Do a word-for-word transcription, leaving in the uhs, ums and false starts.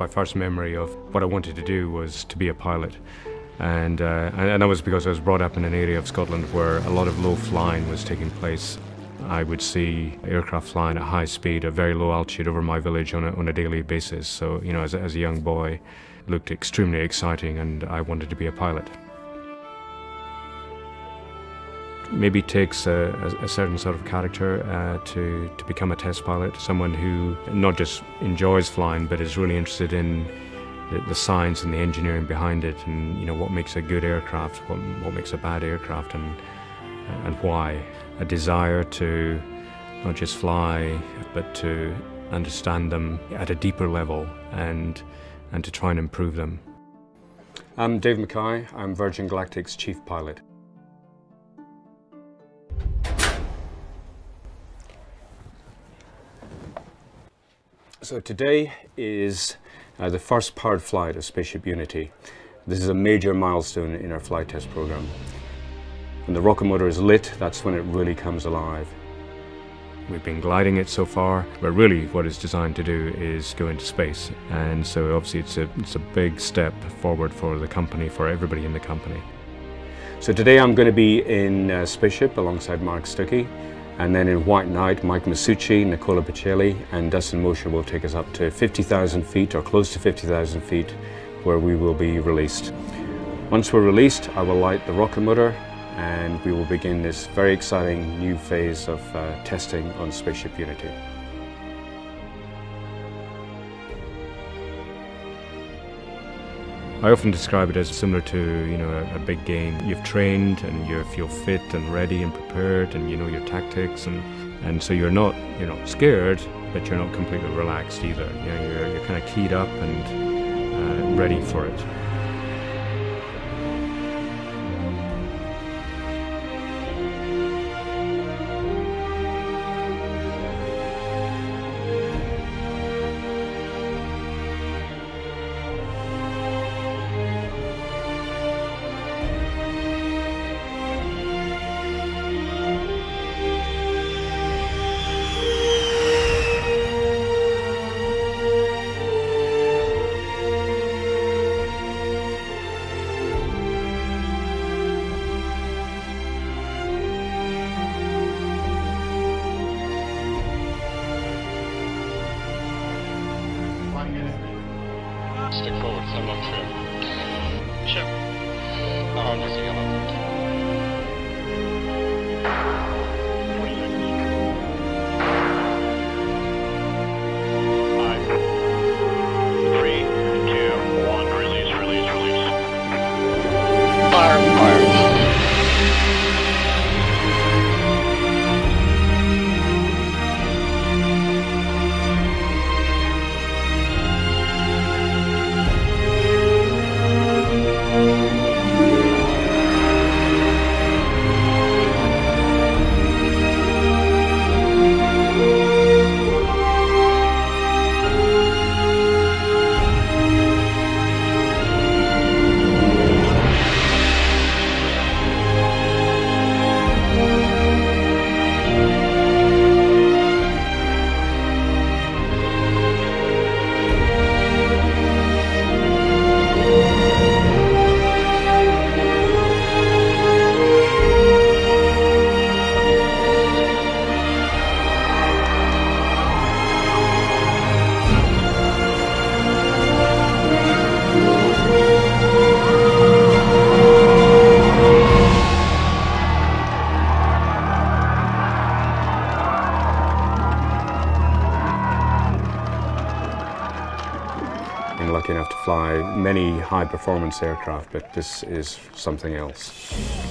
My first memory of what I wanted to do was to be a pilot. And, uh, and that was because I was brought up in an area of Scotland where a lot of low flying was taking place. I would see aircraft flying at high speed, at very low altitude over my village on a, on a daily basis. So, you know, as, as a young boy, it looked extremely exciting and I wanted to be a pilot. Maybe takes a, a certain sort of character uh, to, to become a test pilot, someone who not just enjoys flying but is really interested in the, the science and the engineering behind it, and you know, what makes a good aircraft, what, what makes a bad aircraft, and, and why. A desire to not just fly but to understand them at a deeper level and, and to try and improve them. I'm Dave McKay, I'm Virgin Galactic's chief pilot. So today is uh, the first powered flight of Spaceship Unity. This is a major milestone in our flight test program. When the rocket motor is lit, that's when it really comes alive. We've been gliding it so far, but really what it's designed to do is go into space. And so obviously it's a, it's a big step forward for the company, for everybody in the company. So today I'm going to be in uh, Spaceship alongside Mark Stucky. And then in White Knight, Mike Masucci, Nicola Pacelli and Dustin Motion will take us up to fifty thousand feet, or close to fifty thousand feet, where we will be released. Once we're released, I will light the rocket motor and we will begin this very exciting new phase of uh, testing on Spaceship Unity. I often describe it as similar to, you know, a, a big game. You've trained and you feel fit and ready and prepared, and you know your tactics, and, and so you're not you're not scared, but you're not completely relaxed either. You know, you're you're kind of keyed up and uh, ready for it. Stick forward, I'm not sure. Sure. No, I'm just going to. Five, three, two, one. Release, release, release. Fire, fire. Lucky enough to fly many high-performance aircraft, but this is something else.